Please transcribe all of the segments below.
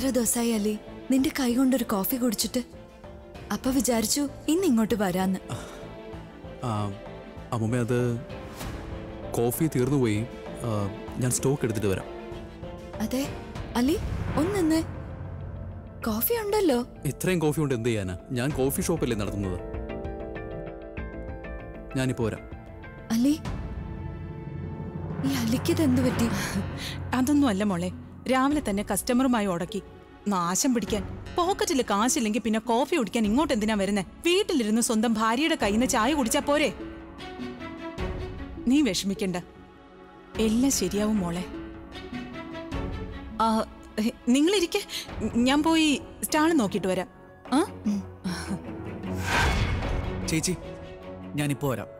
എത്ര ദിവസമായി നിന്റെ കൈ കൊണ്ടൊരു കോഫി കുടിച്ചിട്ട്? അപ്പൊ വിചാരിച്ചു ഇന്നിങ്ങോട്ട് വരാന്ന്. അമ്മമ്മ അത് കോഫി തീർന്നുപോയി, ഞാൻ സ്റ്റോക്ക് എടുത്തിട്ട് വരാം. അതെ അലി ഒന്ന്, കോഫി ഉണ്ടല്ലോ. ഇത്രയും കോഫി കൊണ്ട് എന്ത് ചെയ്യാനാ? ഞാൻ കോഫി ഷോപ്പല്ലേ നടത്തുന്നത്. ഞാനിപ്പോ വരാം. അലി, ഈ അലിക്കതെന്ത് പറ്റി? അതൊന്നും അല്ല മോളെ, രാവിലെ തന്നെ കസ്റ്റമറുമായി ഉടക്കി. നാശം പിടിക്കാൻ, പോക്കറ്റിൽ കാശില്ലെങ്കിൽ പിന്നെ കോഫി കുടിക്കാൻ ഇങ്ങോട്ട് എന്തിനാ വരുന്നേ? വീട്ടിലിരുന്ന് സ്വന്തം ഭാര്യയുടെ കയ്യിൽ നിന്ന് ചായ കുടിച്ചാ പോരെ? നീ വിഷമിക്കണ്ട, എല്ലാം ശരിയാവും മോളെ. നിങ്ങളിരിക്കെ, ഞാൻ പോയി സ്റ്റാൾ നോക്കിട്ട് വരാം. ചേച്ചി, ഞാനിപ്പോ വരാം.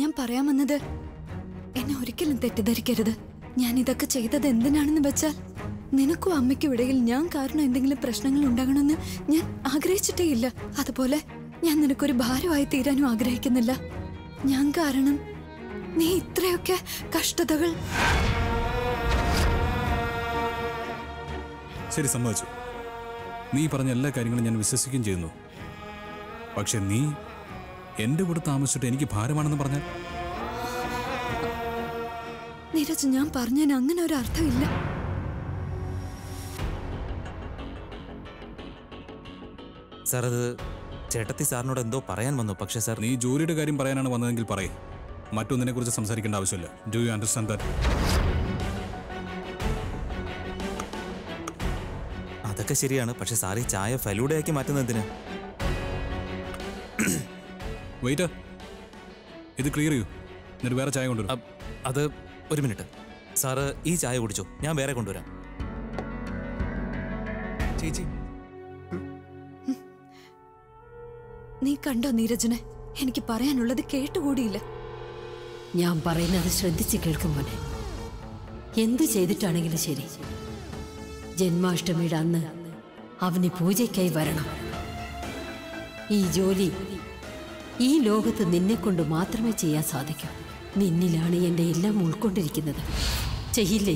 ഞാൻ പറയാൻ വന്നത്, എന്നെ ഒരിക്കലും തെറ്റിദ്ധരിക്കരുത്. ഞാൻ ഇതൊക്കെ ചെയ്തത് എന്തിനാണെന്ന് വെച്ചാൽ, നിനക്കും അമ്മയ്ക്കും ഇടയിൽ ഞാൻ കാരണം എന്തെങ്കിലും പ്രശ്നങ്ങൾ ഉണ്ടാകണമെന്ന് ഞാൻ ആഗ്രഹിച്ചിട്ടേ ഇല്ല. അതുപോലെ ഞാൻ നിനക്കൊരു ഭാരമായി തീരാനും ആഗ്രഹിക്കുന്നില്ല. ഞാൻ കാരണം നീ ഇത്രയൊക്കെ കഷ്ടതകൾ. ശരി, സമ്മതിച്ചു. നീ പറഞ്ഞ എല്ലാ കാര്യങ്ങളും ഞാൻ വിശ്വസിക്കുകയും ചെയ്യുന്നു. പക്ഷെ നീ എന്റെ കൂടെ താമസിച്ചിട്ട് എനിക്ക് ഭാരമാണെന്ന് പറഞ്ഞാൽ? നീരജ്, ഞാൻ പറഞ്ഞതിന് അങ്ങനെ ഒരു അർത്ഥമില്ല. സാർ, അത് ചേട്ടത്തി സാറിനോട് എന്തോ പറയാൻ വന്നു. പക്ഷേ സാർ, നീ ജോലിയുടെ കാര്യം പറയാനാണ് വന്നതെങ്കിൽ പറയും, മറ്റൊന്നിനെ കുറിച്ച് സംസാരിക്കേണ്ട ആവശ്യമില്ല. Do you understand that? അതൊക്കെ ശരിയാണ്, പക്ഷെ സാർ ഈ ചായ ഫലൂടയാക്കി മാറ്റുന്നതിന്. വെയിറ്റ്, ഇത് ക്ലിയർ ചെയ്യൂ, എന്നിട്ട് വേറെ ചായ കൊണ്ടുവരാം. അത് ഒരു മിനിറ്റ് സാറ്, ഈ ചായ കുടിച്ചോ, ഞാൻ വേറെ കൊണ്ടുവരാം. ചേച്ചി, നീ കണ്ടോ നീരജനെ, എനിക്ക് പറയാനുള്ളത് കേട്ടുകൂടിയില്ല. ഞാൻ പറയുന്നത് ശ്രദ്ധിച്ച് കേൾക്കും പോലെ. എന്തു ചെയ്തിട്ടാണെങ്കിലും ശരി, ജന്മാഷ്ടമിയുടെ അന്ന് അവന് പൂജയ്ക്കായി വരണം. ഈ ജോലി ഈ ലോകത്ത് നിന്നെക്കൊണ്ട് മാത്രമേ ചെയ്യാൻ സാധിക്കൂ. നിന്നിലാണ് എൻ്റെ എല്ലാം ഉൾക്കൊണ്ടിരിക്കുന്നത്. ചെയ്യില്ലേ?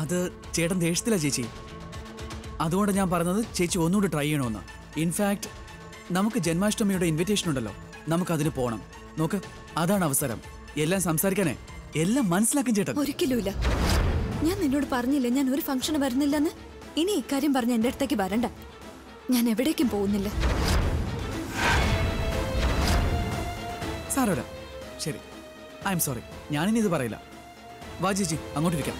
അത് ചേട്ടൻ ദേഷ്യത്തില്ല ചേച്ചി, അതുകൊണ്ട് ഞാൻ പറഞ്ഞത് ചേച്ചി ഒന്നുകൂടി ട്രൈ ചെയ്യണമെന്ന്. ഇൻഫാക്ട് നമുക്ക് ജന്മാഷ്ടമിയുടെ ഇൻവിറ്റേഷൻ ഉണ്ടല്ലോ, നമുക്കതിന് പോകണം. നോക്ക്, അതാണ് അവസരം. എല്ലാം സംസാരിക്കാനേ, എല്ലാം മനസ്സിലാക്കും ചേട്ടൻ. ഒരിക്കലും ഇല്ല. ഞാൻ നിന്നോട് പറഞ്ഞില്ല ഞാൻ ഒരു ഫംഗ്ഷന് വരുന്നില്ലെന്ന്? ഇനി ഇക്കാര്യം പറഞ്ഞ് എൻ്റെ അടുത്തേക്ക് വരണ്ട. ഞാൻ എവിടേക്കും പോകുന്നില്ല. സാറോടാ, ശരി, ഐ എം സോറി, ഞാനിനി ഇത് പറയില്ല. വാ ചേച്ചി, അങ്ങോട്ടിരിക്കാം.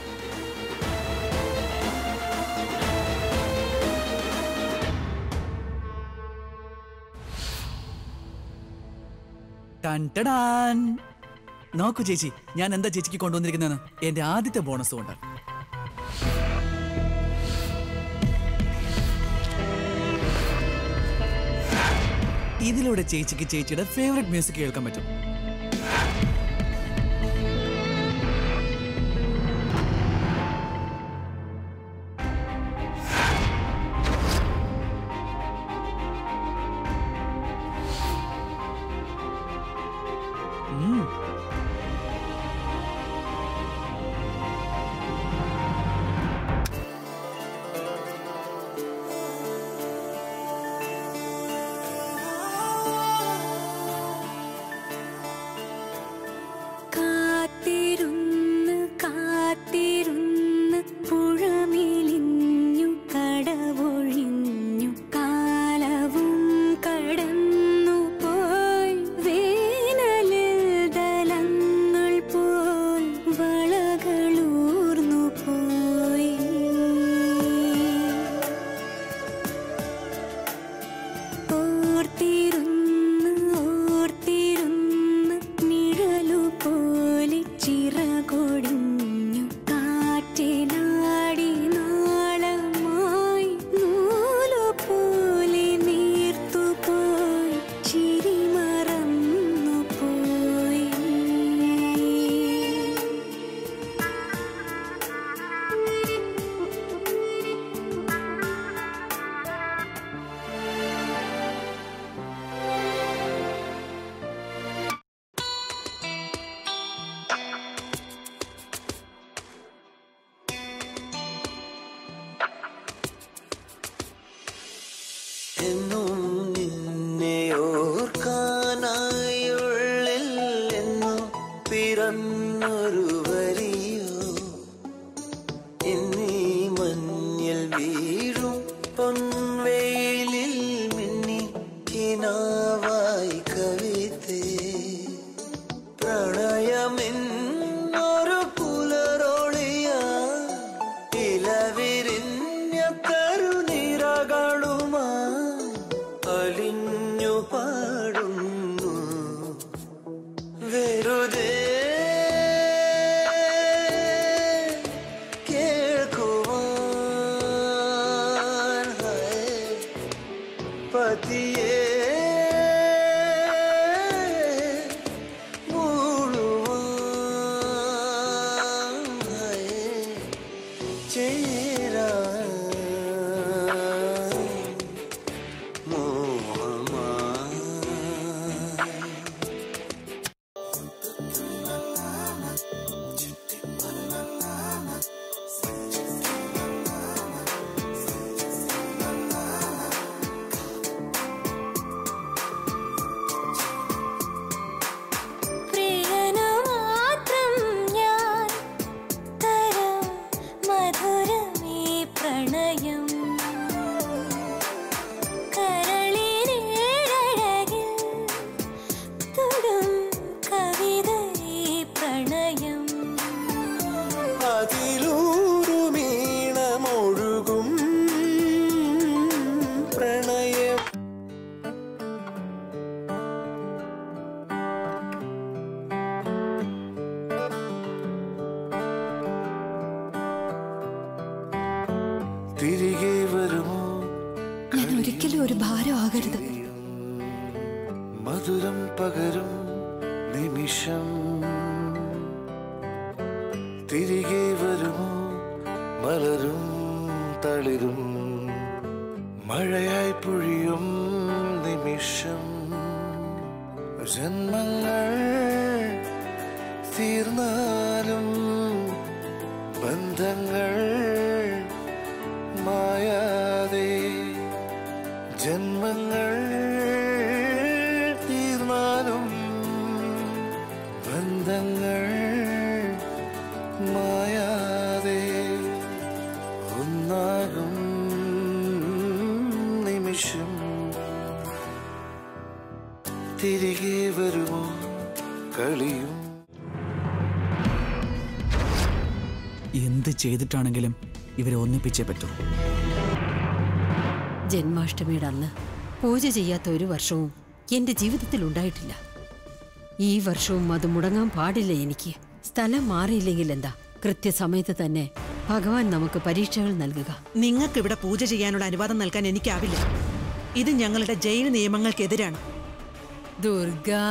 ടൻ നോക്കൂ ചേച്ചി, ഞാൻ എന്താ ചേച്ചിക്ക് കൊണ്ടുവന്നിരിക്കുന്നതെന്ന്. എൻ്റെ ആദ്യത്തെ ബോണസ് കൊണ്ട് ഇതിലൂടെ ചേച്ചിക്ക് ചേച്ചിയുടെ ഫേവറേറ്റ് മ്യൂസിക് കേൾക്കാൻ പറ്റും. வினாவாய் கவிதே பிரணயமின் ஒரு புலரொளியா ഇലവിരിഞ്ഞ കരുനിരകളുമായി അലിഞ്ഞു പാടുന്നു വെറുതെ കേൾക്കുവാൻ പതിയെ ഒരിക്കലും ഒരു ഭാരം ആകരുത്. മധുരം പകരും നിമിഷം തിരികെ വരുമോ? മലരും തളിരും മഴയായി പൊഴിയും നിമിഷം ജന്മങ്ങൾ തീർന്നാലും ബന്ധങ്ങൾ മായാതെ ജന്മങ്ങൾ തീർന്നാലും ബന്ധങ്ങൾ മായാതെ ഒന്നാകും നിമിഷം തിരികെ വരുമോ? കളിയും എന്ത് ചെയ്തിട്ടാണെങ്കിലും ഇവരെ ഒന്നിപ്പിച്ചേ പറ്റൂ. ജന്മാഷ്ടമിയുടെ അന്ന് പൂജ ചെയ്യാത്ത ഒരു വർഷവും എൻ്റെ ജീവിതത്തിൽ ഉണ്ടായിട്ടില്ല. ഈ വർഷവും അത് മുടങ്ങാൻ പാടില്ല. എനിക്ക് സ്ഥലം മാറിയില്ലെങ്കിൽ എന്താ, കൃത്യസമയത്ത് തന്നെ ഭഗവാൻ നമുക്ക് പരീക്ഷകൾ നൽകുക. നിങ്ങൾക്ക് ഇവിടെ പൂജ ചെയ്യാനുള്ള അനുവാദം നൽകാൻ എനിക്കാവില്ല. ഇത് ഞങ്ങളുടെ ജയിൽ നിയമങ്ങൾക്കെതിരാണ്. ദുർഗാ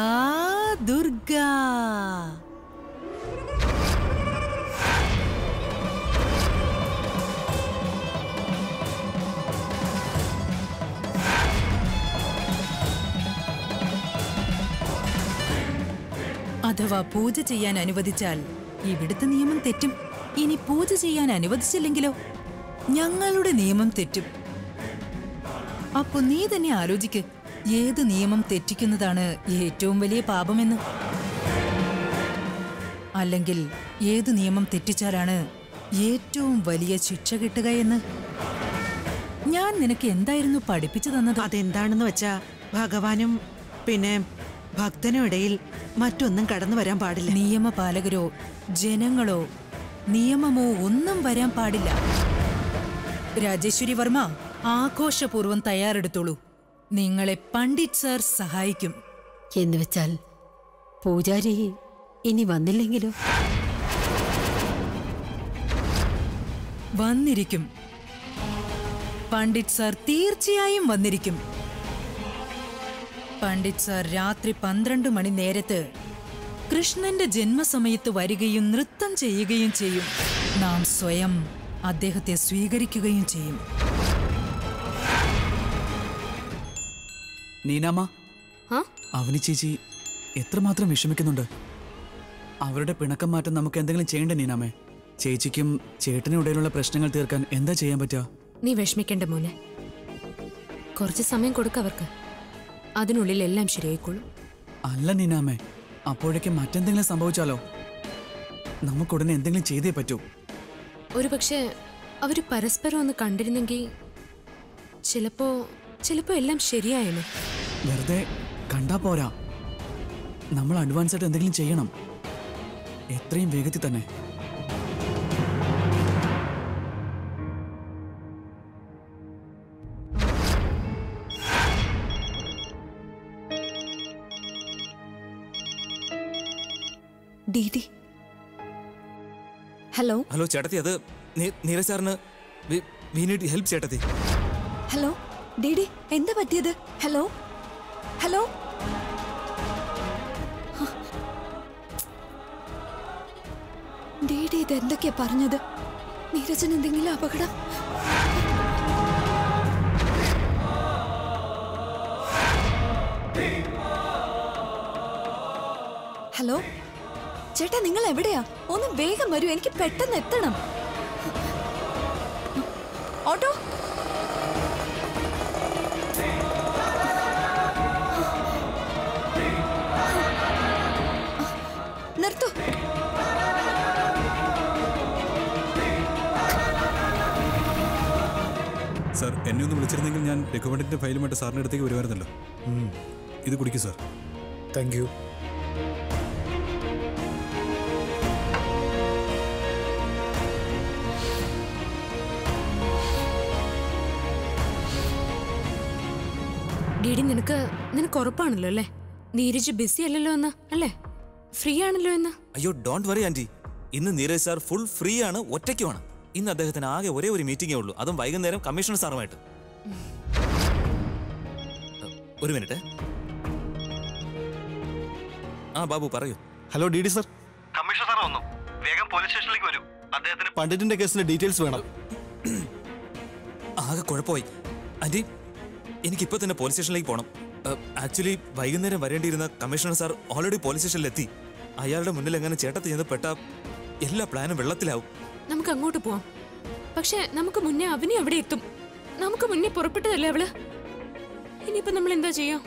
ദുർഗാ അഥവാ പൂജ ചെയ്യാൻ അനുവദിച്ചാൽ ഇവിടുത്തെ നിയമം തെറ്റും. ഇനി പൂജ ചെയ്യാൻ അനുവദിച്ചില്ലെങ്കിലോ ഞങ്ങളുടെ നിയമം തെറ്റും. അപ്പൊ നീ തന്നെ ആലോചിക്ക്, ഏത് നിയമം തെറ്റിക്കുന്നതാണ് ഏറ്റവും വലിയ പാപമെന്ന്. അല്ലെങ്കിൽ ഏത് നിയമം തെറ്റിച്ചാലാണ് ഏറ്റവും വലിയ ശിക്ഷ കിട്ടുക എന്ന്. ഞാൻ നിനക്ക് എന്തായിരുന്നു പഠിപ്പിച്ചു തന്നത്? അതെന്താണെന്ന് വെച്ചാ, ഭഗവാനും പിന്നെ ഭക്തനും ഇടയിൽ മറ്റൊന്നും കടന്നു വരാൻ പാടില്ല. നിയമപാലകരോ ജനങ്ങളോ നിയമമോ ഒന്നും വരാൻ പാടില്ല. രാജേശ്വരി വർമ്മ, ആഘോഷപൂർവ്വം തയ്യാറെടുത്തോളൂ. നിങ്ങളെ പണ്ഡിറ്റ് സർ സഹായിക്കും. എന്ന് വെച്ചാൽ പൂജാരി ഇനി വന്നില്ലെങ്കിലോ? വന്നിരിക്കും പണ്ഡിറ്റ് സർ, തീർച്ചയായും വന്നിരിക്കും. പണ്ഡിറ്റ് സാർ രാത്രി 12 മണി നേരത്ത് കൃഷ്ണന്റെ ജന്മസമയത്ത് വരികയും നൃത്തം ചെയ്യുകയും ചെയ്യും. നാം സ്വയം അദ്ദേഹത്തെ സ്വീകരിക്കുകയും ചെയ്യും. നീനാമ, അവനി ചേച്ചി എത്രമാത്രം വിഷമിക്കുന്നുണ്ട്. അവരുടെ പിണക്കം മാറ്റാൻ നമുക്ക് എന്തെങ്കിലും ചെയ്യണ്ടേ നീനാമേ? ചേച്ചിക്കും ചേട്ടനും ഇടയിലുള്ള പ്രശ്നങ്ങൾ തീർക്കാൻ എന്താ ചെയ്യാൻ പറ്റുക? നീ വിഷമിക്കേണ്ട മോനെ. കുറച്ച് സമയം കൊടുക്കവർക്ക്, അതിനുള്ളിൽ എല്ലാം ശരിയായിക്കൊള്ളും. അല്ല നീനാമേ, അപ്പോഴേക്കും മറ്റെന്തെങ്കിലും സംഭവിച്ചാലോ? നമുക്കുടനെ എന്തെങ്കിലും ചെയ്തേ പറ്റൂ. ഒരു പക്ഷേ അവർ പരസ്പരം ഒന്ന് കണ്ടിരുന്നെങ്കിൽ ചിലപ്പോ എല്ലാം ശരിയായിരുന്നു. വെറുതെ കണ്ടാ പോരാ, നമ്മൾ അഡ്വാൻസായിട്ട് എന്തെങ്കിലും ചെയ്യണം, എത്രയും വേഗത്തിൽ തന്നെ. ഹലോ ഹലോ ചേട്ടത്തി, അത് നീരജ് സാറിന് ഹെൽപ്പ് ചേട്ടത്തി. ഹലോ ഡിഡി, എന്താ പറ്റിയത്? ഹലോ ഹലോ ഡിഡി, ഇതെന്തൊക്കെയാ പറഞ്ഞത്? നീരജന് എന്തെങ്കിലും അപകടം? ഹലോ ചേട്ടാ, നിങ്ങൾ എവിടെയാ? ഒന്ന് വേഗം വരൂ, എനിക്ക് പെട്ടെന്ന് എത്തണം. ഓട്ടോ, നിർത്തു. സാർ, എന്നെ ഒന്ന് വിളിച്ചിരുന്നെങ്കിൽ ഞാൻ ഡോക്യുമെന്റിന്റെ ഫയലുമായിട്ട് സാറിന്റെ അടുത്തേക്ക് വരുമായിരുന്നല്ലോ. ഇത് കുടിക്കൂ സാർ. Thank you. നിനക്ക് ഉറപ്പാണല്ലോ അല്ലേ നീരജ് ബിസി അല്ലല്ലോ എന്ന്? അല്ലേ, ഫ്രീ ആണല്ലോ എന്ന്? അയ്യോ, ഡോണ്ട് വറി ആന്റി, ഇന്ന് നീരജ് സാർ ഫുൾ ഫ്രീ ആണ്, ഒറ്റയ്ക്കുമാണ്. ഇന്ന് അദ്ദേഹത്തിന് ആകെ ഒരേ ഒരു മീറ്റിംഗേ ഉള്ളൂ, അതും വൈകുന്നേരം കമ്മീഷണർ സാറുമായിട്ട്. ഒരു മിനിറ്റ്. ആ ബാബു, പറയൂ. Hello DD sir, commissioner sir വന്നു, വേഗം പോലീസ് സ്റ്റേഷനിലേക്ക് വരൂ, അദ്ദേഹത്തിന് പണ്ഡിറ്റിന്റെ കേസിന്റെ ഡീറ്റെയിൽസ് വേണം. ആകെ കുഴപ്പമായി ആന്റി, എനിക്കിപ്പോൾ തന്നെ പോലീസ് സ്റ്റേഷനിലേക്ക് പോകണം. ആക്ച്വലി വൈകുന്നേരം വരേണ്ടിയിരുന്ന കമ്മീഷണർ സാർ ഓൾറെഡി പോലീസ് സ്റ്റേഷനിലെത്തി. അയാളുടെ മുന്നിൽ എങ്ങനെ ചേട്ടത്തി ചെന്ന് പെട്ട എല്ലാ പ്ലാനും വെള്ളത്തിലാവും. നമുക്ക് അങ്ങോട്ട് പോവാം, പക്ഷെ നമുക്ക് മുന്നേ അവനെ അവിടെ എത്തും. നമുക്ക് മുന്നേ പുറപ്പെട്ടതല്ലേ അവള്, ഇനിയിപ്പോ നമ്മൾ എന്താ ചെയ്യാം?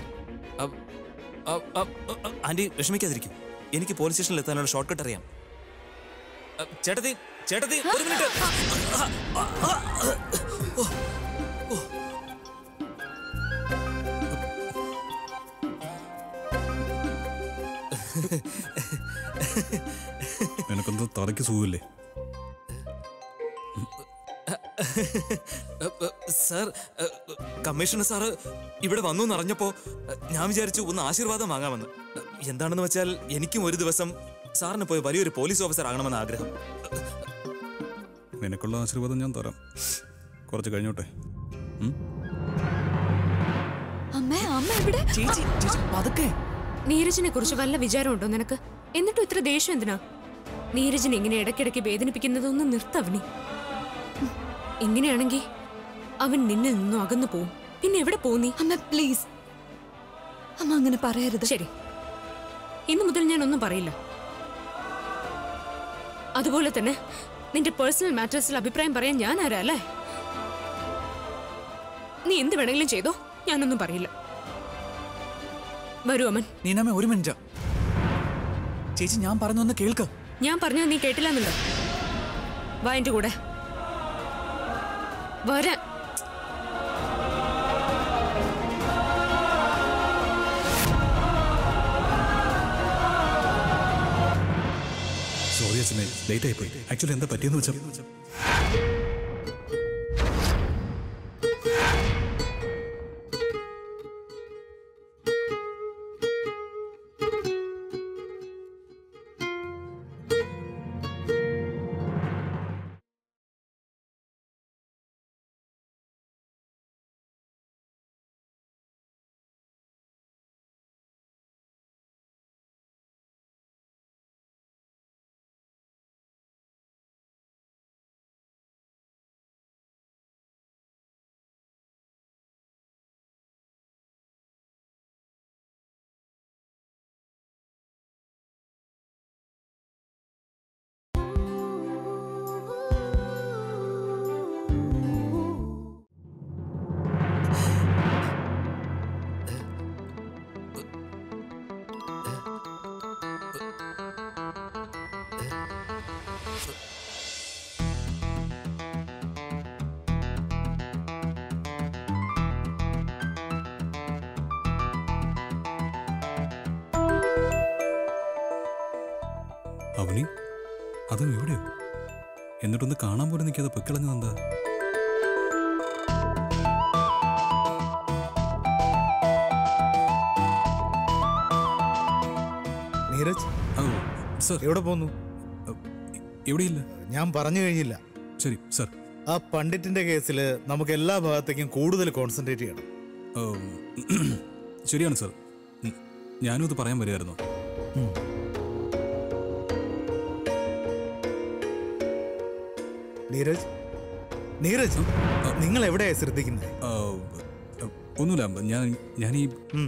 ആന്റി വിഷമിക്കാതിരിക്കും, എനിക്ക് പോലീസ് സ്റ്റേഷനിൽ എത്താനുള്ള ഷോർട്ട് കട്ട് അറിയാം. ചേട്ടത്തി ചേട്ടത്തി, ഒരു മിനിറ്റ്. നിനക്കൊന്ന് തലയ്ക്ക് സുഖമില്ലേ? സാർ, കമ്മീഷണർ സാറ് ഇവിടെ വന്നു എന്നറിഞ്ഞപ്പോൾ ഞാൻ വിചാരിച്ചു ഒന്ന് ആശീർവാദം വാങ്ങാമെന്ന്. എന്താണെന്ന് വെച്ചാൽ എനിക്കും ഒരു ദിവസം സാറിന് പോയി വലിയൊരു പോലീസ് ഓഫീസർ ആകണമെന്ന് ആഗ്രഹം. നിനക്കുള്ള ആശീർവാദം ഞാൻ തരാം, കുറച്ച് കഴിഞ്ഞോട്ടെ. നീരജിനെ കുറിച്ച് വല്ല വിചാരമുണ്ടോ നിനക്ക്? എന്നിട്ടും ഇത്ര ദേഷ്യം എന്തിനാ? നീരജിനെ ഇങ്ങനെ ഇടയ്ക്കിടയ്ക്ക് വേദനിപ്പിക്കുന്നതൊന്നും നിർത്തവനി. ഇങ്ങനെയാണെങ്കിൽ അവൻ നിന്നിൽ നിന്നും അകന്നു പോവും, പിന്നെ എവിടെ പോവും നീ? അമ്മ പ്ലീസ്, അമ്മ അങ്ങനെ പറയരുത്. ശരി, ഇന്നു മുതൽ ഞാൻ ഒന്നും പറയില്ല. അതുപോലെ തന്നെ നിന്റെ പേഴ്സണൽ മാറ്റേഴ്സിൽ അഭിപ്രായം പറയാൻ ഞാൻ ആരാ അല്ലേ? നീ എന്ത് വേണമെങ്കിലും ചെയ്തോ, ഞാനൊന്നും പറയില്ല. വരൂ അമൻ. നീനാമേ, ഒരു മിനിറ്റ് ചേച്ചി, ഞാൻ പറഞ്ഞൊന്ന് കേൾക്ക്. ഞാൻ പറഞ്ഞ നീ കേട്ടില്ലെന്നുണ്ടോ? വാ എൻ്റെ കൂടെ വരാൻ. സോറി അച്ഛനെ, ലേറ്റ് ആയിപ്പോയി. ആക്ച്വലി എന്താ പറ്റിയെന്ന് വെച്ചാൽ, അവനി അതും എവിടെയോ എന്നിട്ടൊന്ന് കാണാൻ പോലും നിൽക്കാതെ പൊക്കിളഞ്ഞതെന്താ? നീരജ് സർ എവിടെ പോന്നു? എവിടെയില്ല, ഞാൻ പറഞ്ഞു കഴിഞ്ഞില്ല. ശരി സർ, ആ പണ്ഡിറ്റിന്റെ കേസിൽ നമുക്ക് എല്ലാ ഭാഗത്തേക്കും കൂടുതൽ കോൺസെൻട്രേറ്റ് ചെയ്യണം. ശരിയാണ് സർ, ഞാനും ഇത് പറയാൻ വരുമായിരുന്നു. നീരജ് നീരജ് നിങ്ങൾ എവിടെയാ ശ്രദ്ധിക്കുന്നത്? ഒന്നുമില്ല, ഞാൻ ഈ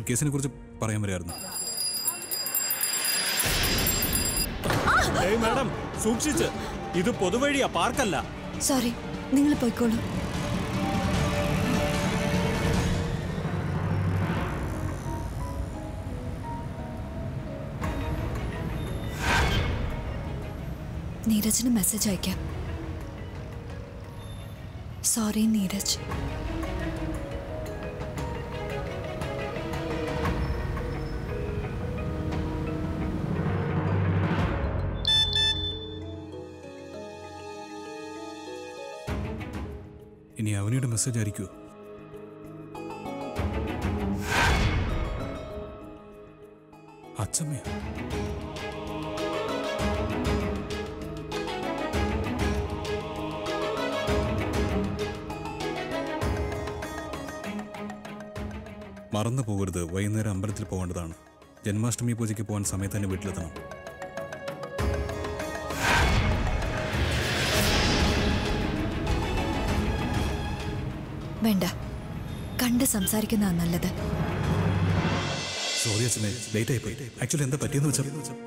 കേസിനെ കുറിച്ച് പറയാൻ വരുമായിരുന്നു. മാഡം സൂക്ഷിച്ച്, ഇത് പൊതുവഴിയാ, പാർക്കല്ല. സോറി, നിങ്ങൾ പോയിക്കോളൂ. നീരജിന് മെസ്സേജ് അയക്കാം. സോറി നീരജ്. ഇനി അവനിയുടെ മെസ്സേജ് ആയിരിക്കുമോ? അച്ഛമ്മ മറന്നു പോകരുത്, വൈകുന്നേരം അമ്പലത്തിൽ പോകേണ്ടതാണ്. ജന്മാഷ്ടമി പൂജയ്ക്ക് പോകാൻ സമയത്ത് തന്നെ വീട്ടിലെത്തണം. വേണ്ട, കണ്ട് സംസാരിക്കുന്നതാണ് നല്ലത്. സോറി അച്ഛനെ, ലേറ്റ് ആയിപ്പോയി. ആക്ച്വലി എന്താ പറ്റിയെന്ന് വെച്ചാൽ,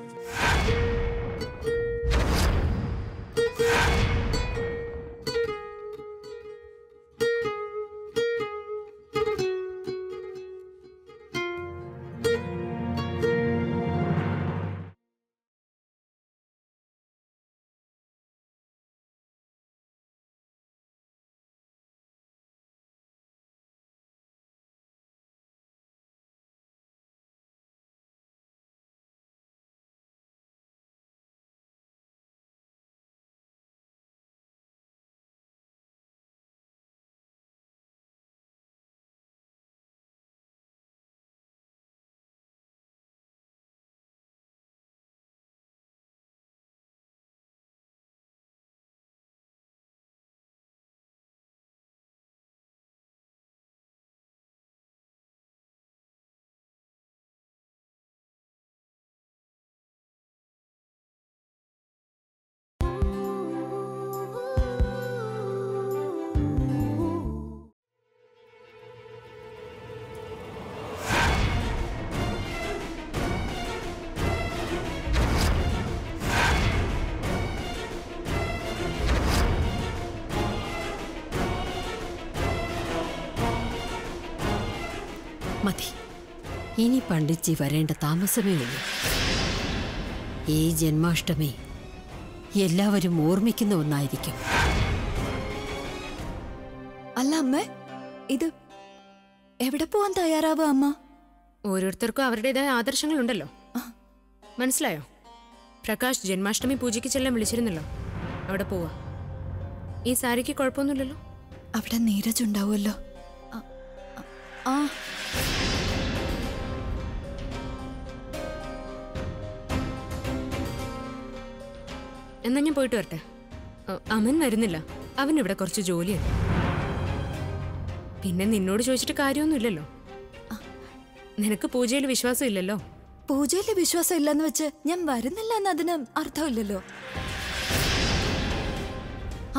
മതി, ഇനി പണ്ഡിറ്റ്ജി വരേണ്ട താമസമേ ഉള്ളൂ. ഈ ജന്മാഷ്ടമി എല്ലാവരും ഓർമ്മിക്കുന്ന ഒന്നായിരിക്കും. അല്ല അമ്മ, ഇത് എവിടെ പോവാൻ തയ്യാറാവുക? അമ്മ, ഓരോരുത്തർക്കും അവരുടേതായ ആദർശങ്ങളുണ്ടല്ലോ, മനസ്സിലായോ? പ്രകാശ് ജന്മാഷ്ടമി പൂജയ്ക്ക് ചെല്ലാൻ വിളിച്ചിരുന്നല്ലോ, അവിടെ പോവാ. ഈ സാരിക്ക് കുഴപ്പമൊന്നുമില്ലല്ലോ, അവിടെ നീരജ് ഉണ്ടാവുമല്ലോ. ആ എന്നാ ഞാൻ പോയിട്ട് വരട്ടെ. അമൻ വരുന്നില്ല, അവൻ ഇവിടെ കുറച്ച് ജോലിയാണ്. പിന്നെ നിന്നോട് ചോദിച്ചിട്ട് കാര്യമൊന്നുമില്ലല്ലോ, നിനക്ക് പൂജയിൽ വിശ്വാസം ഇല്ലല്ലോ. പൂജയിൽ വിശ്വാസം ഇല്ലെന്ന് വെച്ച് ഞാൻ വരുന്നില്ല എന്ന് അതിന് അർത്ഥമില്ലല്ലോ.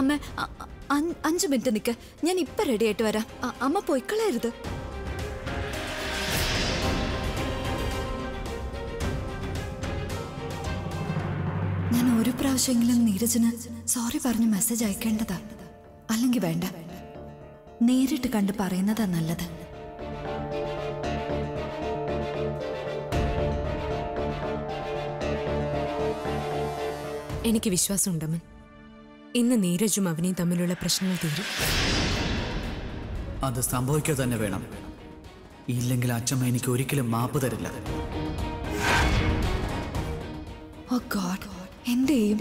അമ്മ 5 മിനിറ്റ് നിൽക്ക്, ഞാൻ ഇപ്പൊ റെഡി ആയിട്ട് വരാം. അമ്മ പോയിക്കളയരുത്. ഞാൻ ഒരു പ്രാവശ്യമെങ്കിലും നീരജിന് സോറി പറഞ്ഞ് മെസ്സേജ് അയക്കേണ്ടതാ, അല്ലെങ്കിൽ വേണ്ട, നേരിട്ട് കണ്ട് പറയുന്നതാ നല്ലത്. എനിക്ക് വിശ്വാസമുണ്ടമ്മൻ, ഇന്ന് നീരജും അവനെയും തമ്മിലുള്ള പ്രശ്നങ്ങൾ തീരും. അത് സംഭവിക്കുക തന്നെ വേണം, ഇല്ലെങ്കിൽ അച്ഛമ്മ എനിക്ക് ഒരിക്കലും മാപ്പ് തരില്ല. ഓ ഗോഡ്, എന്റെയും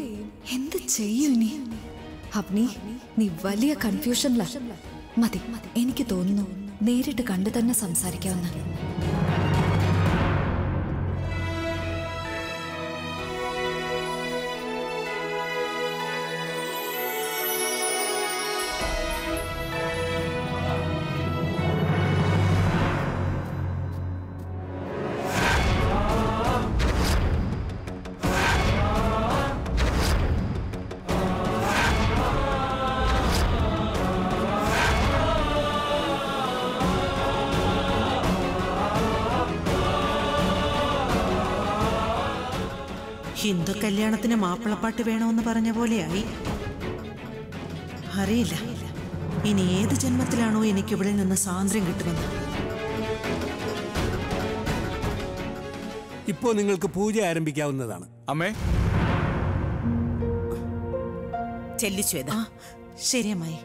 എന്ത് ചെയ്യും നീ? അബ്നി, നീ വലിയ കൺഫ്യൂഷനില. മതി, എനിക്ക് തോന്നുന്നു നേരിട്ട് കണ്ടു തന്നെ സംസാരിക്കാവുന്ന. ഹിന്ദു കല്യാണത്തിന് മാപ്പിളപ്പാട്ട് വേണമെന്ന് പറഞ്ഞ പോലെയായി. അറിയില്ല ഇനി ഏത് ജന്മത്തിലാണോ എനിക്കിവിടെ നിന്ന് സ്വാതന്ത്ര്യം കിട്ടുമെന്ന്. ഇപ്പോ നിങ്ങൾക്ക് പൂജ ആരംഭിക്കാവുന്നതാണ്. അമ്മേ, ചെല്ലു ശ്വേത. ശരി അമ്മായി.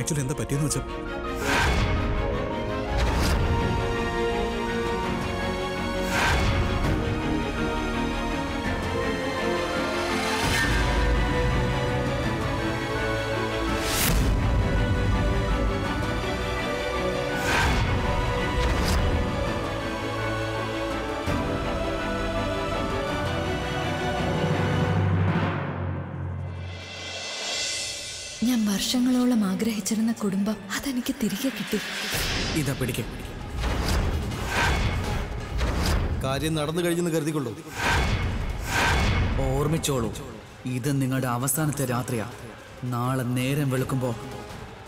ആക്ച്വലി എന്താ പറ്റിയെന്ന് വെച്ചാൽ ഞാൻ വർഷങ്ങളോളം ആഗ്രഹിച്ചിരുന്ന കുടുംബം അതെനിക്ക് തിരികെ കിട്ടി. ഇതാ പിടിക്കും. കാര്യം നടന്നു കഴിഞ്ഞെന്ന് കരുതിക്കൊള്ളൂ. ഓർമ്മിച്ചോളൂ, ഇത് നിങ്ങളുടെ അവസാനത്തെ രാത്രിയാ. നാളെ നേരം വെളുക്കുമ്പോൾ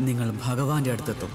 നിങ്ങൾ ഭഗവാന്റെ അടുത്തെത്തും.